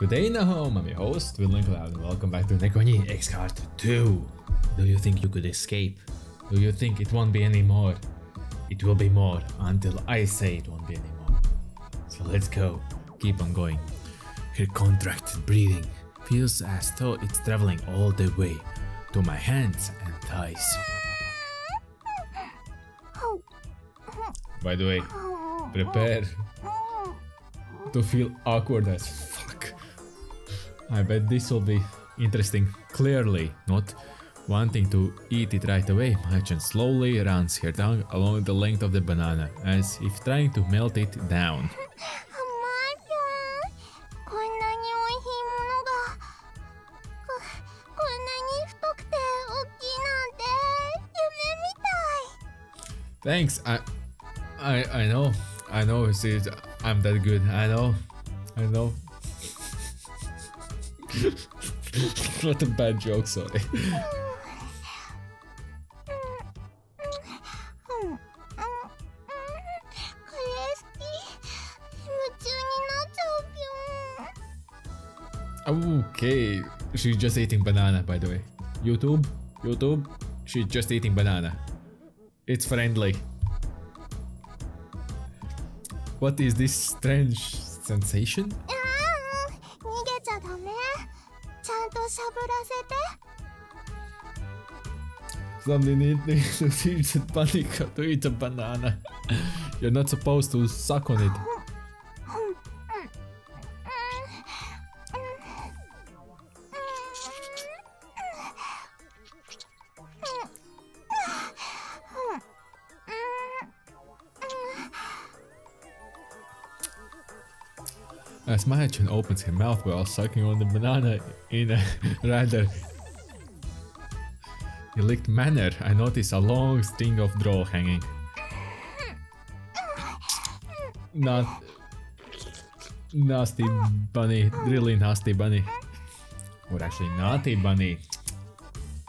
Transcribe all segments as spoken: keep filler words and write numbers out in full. Good day, Nahome. I'm your host, VillainCloud, and welcome back to NEKO-NIN exHeart two. Do you think you could escape? Do you think it won't be any more? It will be more until I say it won't be any more. So let's go. Keep on going. Her contracted breathing feels as though it's traveling all the way to my hands and thighs. By the way, prepare to feel awkward as fuck. I bet this will be interesting. Clearly not wanting to eat it right away, Machan slowly runs her tongue along the length of the banana, as if trying to melt it down. Thanks, I... I, I know, I know, see, I'm that good, I know, I know. What a bad joke, sorry. Okay, she's just eating banana, by the way. YouTube, YouTube, she's just eating banana. It's friendly. What is this strange sensation? Somebody needs to teach the bunny to eat a banana. You're not supposed to suck on it. As Machan opens her mouth while sucking on the banana in a rather elect manner, I notice a long string of straw hanging. Not nasty bunny, really nasty bunny, or actually naughty bunny.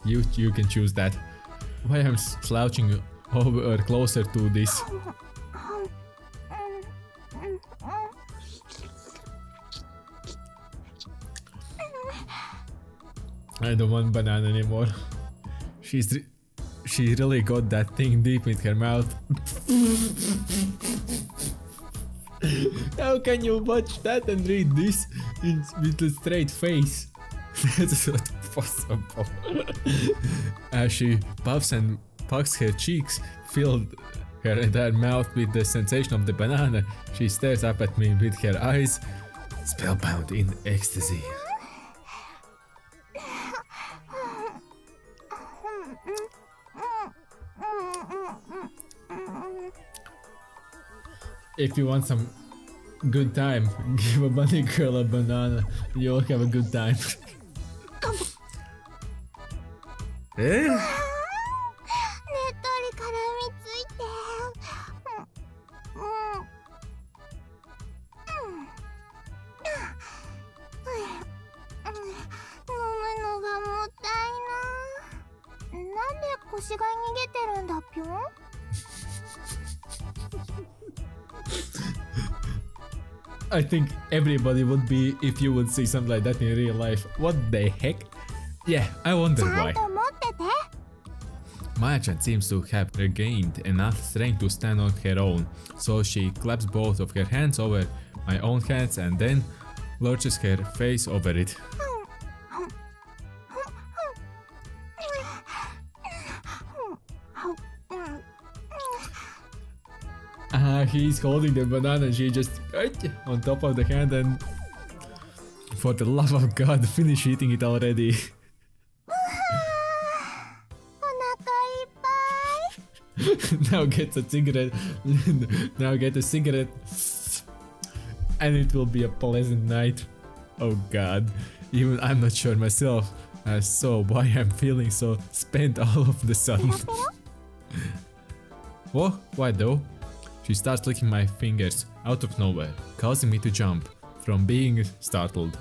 You you can choose that. Why I'm slouching over closer to this? I don't want banana anymore. She's re she really got that thing deep in her mouth. How can you watch that and read this in with a straight face? That's not possible. As she puffs and pucks her cheeks, filled her entire mouth with the sensation of the banana, she stares up at me with her eyes spellbound in ecstasy. If you want some good time, give a bunny girl a banana. You'll have a good time. Eh? I think everybody would be if you would see something like that in real life. What the heck? Yeah, I wonder why. Machan seems to have regained enough strength to stand on her own, so she claps both of her hands over my own hands and then lurches her face over it. Uh, he's holding the banana and she just on top of the hand, and for the love of God, finish eating it already. Now get a cigarette. Now get a cigarette and it will be a pleasant night. Oh God, even I'm not sure myself as so why I'm feeling so spent all of the sudden. What? Why though? She starts licking my fingers out of nowhere, causing me to jump from being startled.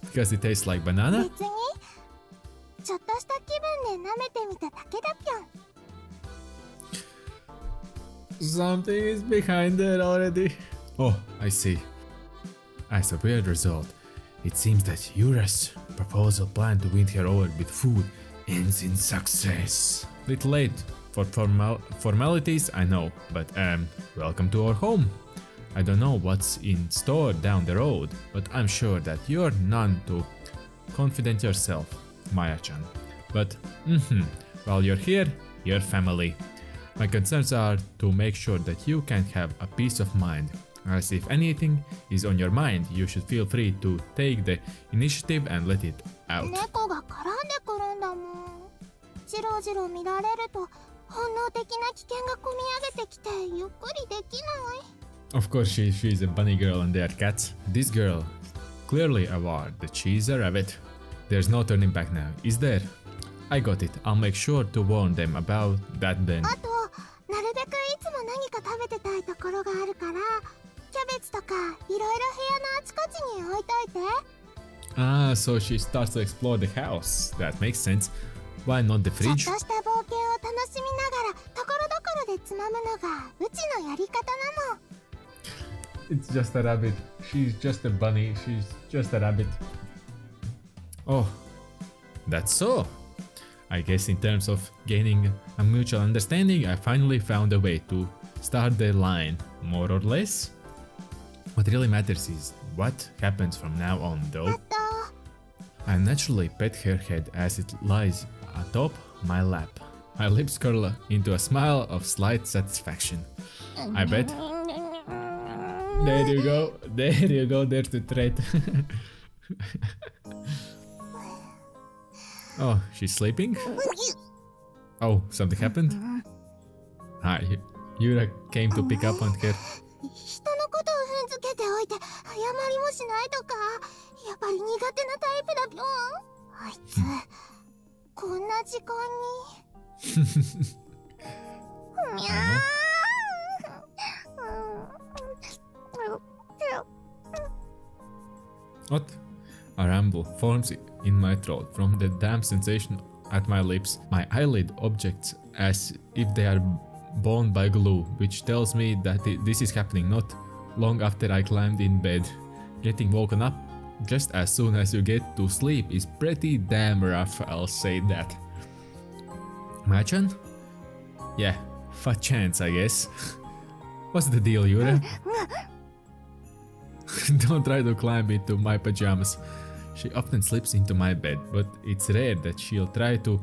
Because it tastes like banana? Something is behind there already. Oh, I see. As a weird result, It seems that Yura's proposal plan to win her over with food ends in success. Little late for formal formalities, I know, but um, welcome to our home. I don't know what's in store down the road, but I'm sure that you're none too confident yourself, Maya-chan. But mm-hmm, while you're here, you're family. My concerns are to make sure that you can have a peace of mind, as if anything is on your mind, you should feel free to take the initiative and let it out. Of course, she, she is a bunny girl and they are cats. This girl clearly aware that she is a rabbit. There's no turning back now, is there? I got it. I'll make sure to warn them about that then. Ah, so she starts to explore the house. That makes sense. Why not the fridge? It's just a rabbit. She's just a bunny. She's just a rabbit. Oh, that's so. I guess in terms of gaining a mutual understanding, I finally found a way to start the line, more or less. What really matters is what happens from now on, though. I naturally pet her head as it lies atop my lap. My lips curl into a smile of slight satisfaction. I bet. There you go. There you go. There's the threat. Oh, she's sleeping? Oh, something happened? Hi, ah, Yura came to pick up on her. What? A rumble forms in my throat from the damp sensation at my lips. My eyelid objects as if they are bound by glue, which tells me that this is happening not long after I climbed in bed. Getting woken up just as soon as you get to sleep is pretty damn rough, I'll say that. Maya-chan? Yeah, fat chance, I guess. What's the deal, Yura? Don't try to climb into my pajamas. She often slips into my bed, but it's rare that she'll try to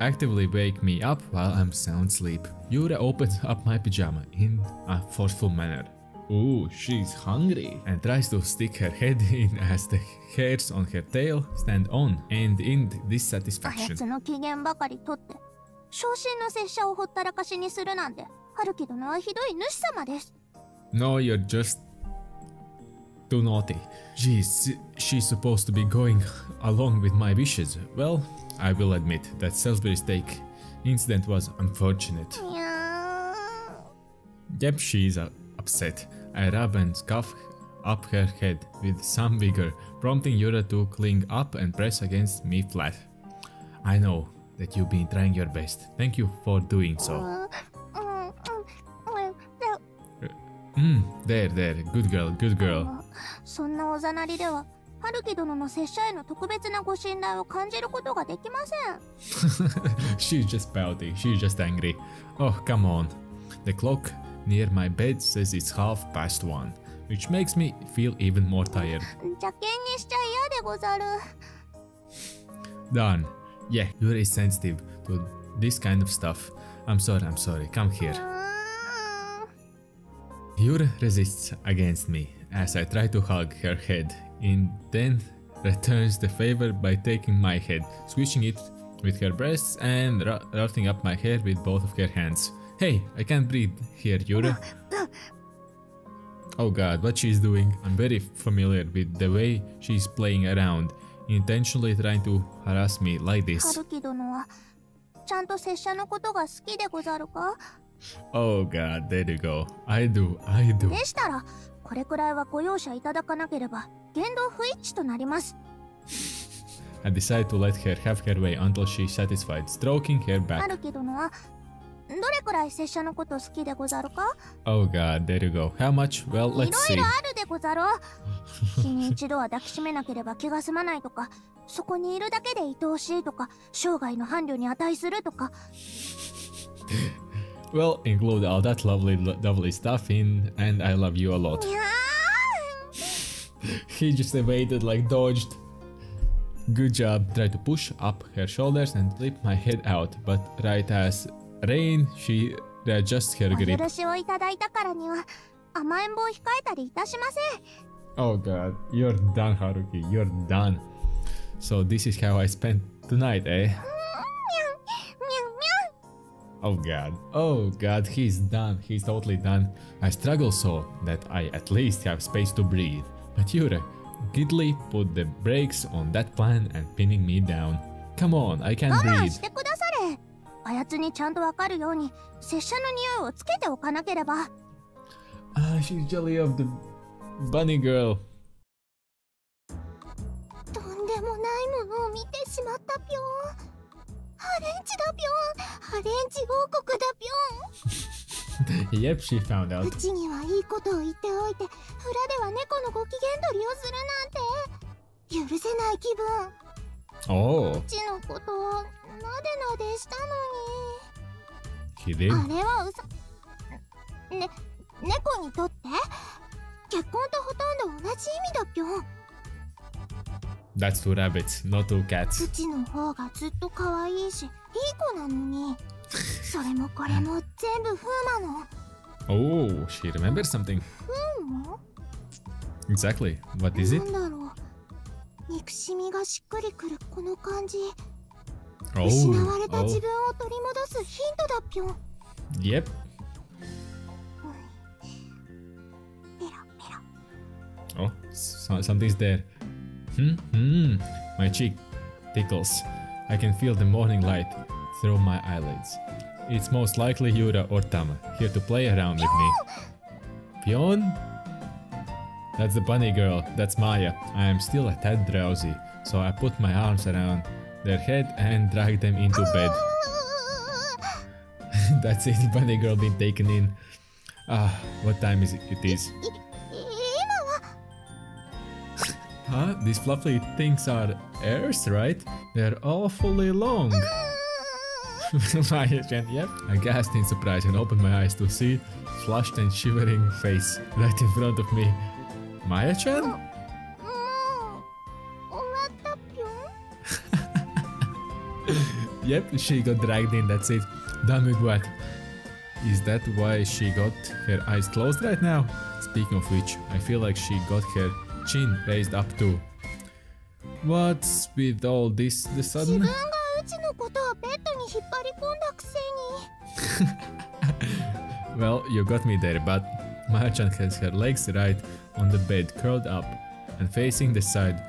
actively wake me up while I'm sound asleep. Yura opens up my pajama in a forceful manner. Ooh, she's hungry, and tries to stick her head in as the hairs on her tail stand on and end this satisfaction. No, you're just too naughty. Geez, she's supposed to be going along with my wishes. Well, I will admit that Salisbury steak incident was unfortunate. Yep, she's uh, upset. I rub and scuff up her head with some vigor, prompting Yura to cling up and press against me flat. I know that you've been trying your best. Thank you for doing so. Mm, there, there, good girl, good girl. She's just pouty, she's just angry. Oh, come on. The clock near my bed says it's half past one, which makes me feel even more tired. Darn. Yeah, you're insensitive to this kind of stuff. I'm sorry, I'm sorry, come here. Yura resists against me as I try to hug her head and then returns the favor by taking my head, swishing it with her breasts and ruffling up my hair with both of her hands. Hey, I can't breathe here, Yura. Oh god, what she's doing. I'm very familiar with the way she's playing around, intentionally trying to harass me like this. Oh god, there you go. I do, I do. I decide to let her have her way until she's satisfied, stroking her back. Oh god, there you go. How much? Well, let's see. Well, include all that lovely, lovely stuff in, and I love you a lot. He just evaded, like dodged. Good job. Try to push up her shoulders and flip my head out, but right as rain, she readjusts her grip. Oh god, you're done, Haruki, you're done. So this is how I spent tonight, eh? Oh god, oh god, he's done, he's totally done. I struggle so that I at least have space to breathe. But Yura giddily put the brakes on that plan and pinning me down. Come on, I can't breathe. Ah, she's jelly of the bunny girl. Yep, she found out. Oh. He did. That's two rabbits, not two cats. Oh, she remembers something. Exactly. What is it? Oh, oh. Yep. Oh, so something's there. Hmm? Hmm. My cheek tickles. I can feel the morning light through my eyelids. It's most likely Yura or Tama, here to play around with me. Pion? That's the bunny girl, that's Maya. I am still a tad drowsy, so I put my arms around their head and drag them into bed. That's it, bunny girl being taken in. Ah, what time is it? It is. Huh? These fluffy things are airs, right? They're awfully long. Yep. I gasped in surprise and opened my eyes to see flushed and shivering face right in front of me. Maya-chan? Yep, she got dragged in, that's it. Done with what? Is that why she got her eyes closed right now? Speaking of which, I feel like she got her chin raised up too. What's with all this the sudden? Well, you got me there, but Maya-chan has her legs right on the bed, curled up and facing the side,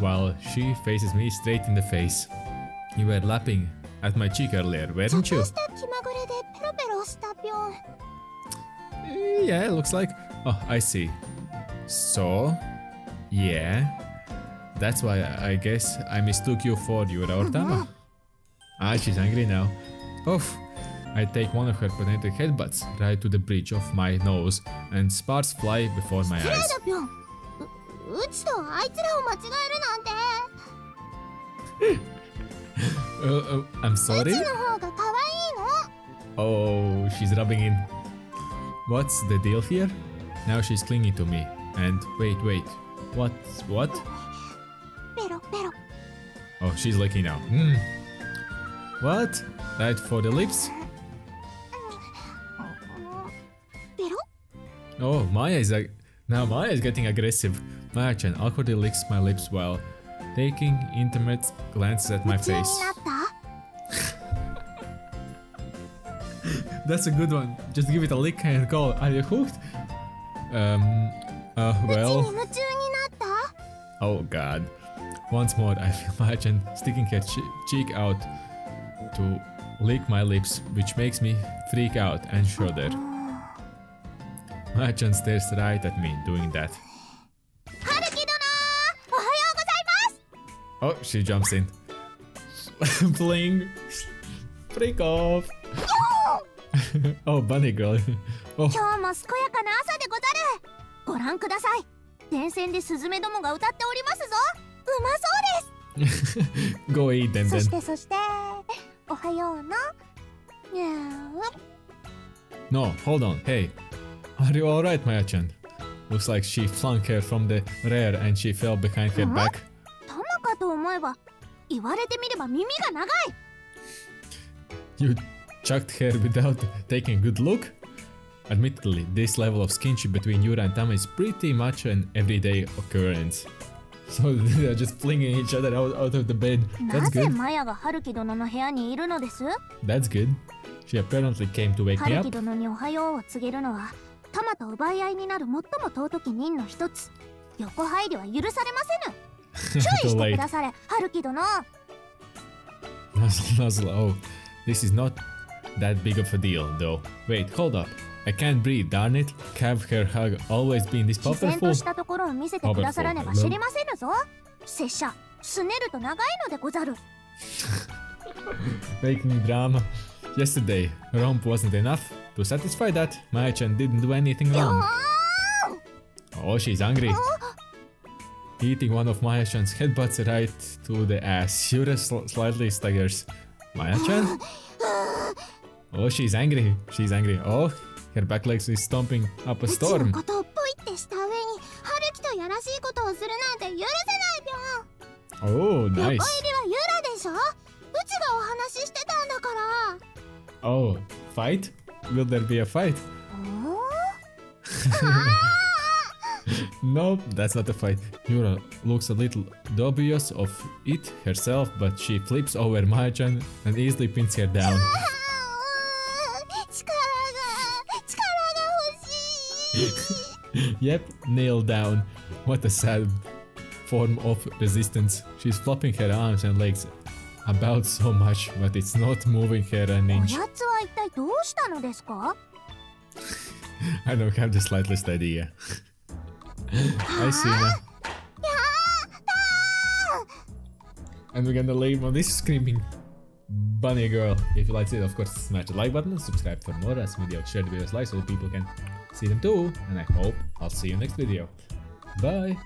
while she faces me straight in the face. You were lapping at my cheek earlier, weren't you? Yeah, looks like. Oh, I see. So, yeah, that's why I guess I mistook you for Yura or Tama. Ah, she's angry now. Oof! I take one of her patented headbutts right to the bridge of my nose and sparks fly before my eyes. uh, uh, I'm sorry? Oh, she's rubbing in. What's the deal here? Now she's clinging to me. And wait, wait. What? What? Oh, she's licking now. Mm. What? Right for the lips? Oh, Maya is ag now Maya is getting aggressive. Maya-chan awkwardly licks my lips while taking intimate glances at my face. That's a good one. Just give it a lick and call. Are you hooked? Um. Uh. Well. Oh God. Once more, I feel Maya-chan sticking her che cheek out to lick my lips, which makes me freak out and shudder. Maya-chan stares right at me doing that. Oh, she jumps in. Bling! Freak off! Oh, bunny girl. Oh. Go eat them then. No, hold on. Hey, are you alright, Maya-chan? Looks like she flung her from the rear and she fell behind her back. You chucked her without taking a good look? Admittedly, this level of kinship between Yura and Tama is pretty much an everyday occurrence. So they are just flinging each other out, out of the bed. That's good. That's good. She apparently came to wake me up. Nuzzle, nuzzle. Oh, this is not that big of a deal, though. Wait, hold up. I can't breathe, darn it. Have her hug always been this powerful? Powerful. Making drama. Yesterday, romp wasn't enough. To satisfy that, Maya-chan didn't do anything wrong. Oh, she's angry. Hitting one of Maya-chan's headbutts right to the ass. Yura sl slightly staggers. Maya-chan? Oh, she's angry. She's angry. Oh. Her back legs is stomping up a storm. Oh, nice. Oh, fight? Will there be a fight? Nope, that's not a fight. Yura looks a little dubious of it herself, but she flips over Maya-chan and easily pins her down. Yep, nailed down. What a sad form of resistance. She's flopping her arms and legs about so much, but it's not moving her an inch. I don't have the slightest idea. I see now. And we're gonna leave on this screaming bunny girl. If you liked it, of course, smash the like button, subscribe for more, as video, share the videos live so people can see them too, and I hope I'll see you next video. Bye!